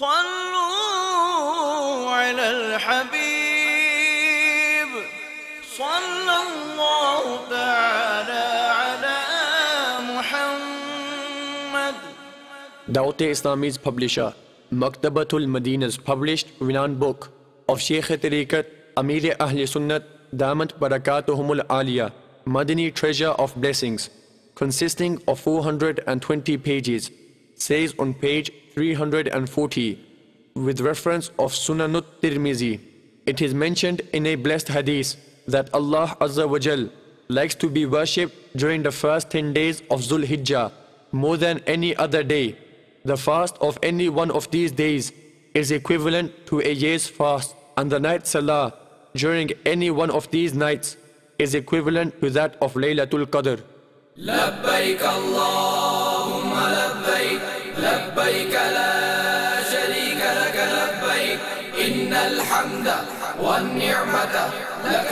صلوا على الحبيب صلى الله تعالى على محمد. Dawat-e Islami's publisher, Maktabatul Madina's published renowned book of Sheikh Tariqat, Amir Ahl Sunnat, Damat Barakatuhumul Aliyah, Madini Treasure of Blessings, consisting of 420 pages, says on page 340, with reference of Sunanut Tirmizi, it is mentioned in a blessed hadith that Allah Azza wa Jal likes to be worshipped during the first 10 days of Zul-Hijjah more than any other day. The fast of any one of these days is equivalent to a year's fast, and the night salah during any one of these nights is equivalent to that of Laylatul Qadr. لبيك اللهم لبيك لبيك لا شريك لك لبيك إن الحمد والنعمة لك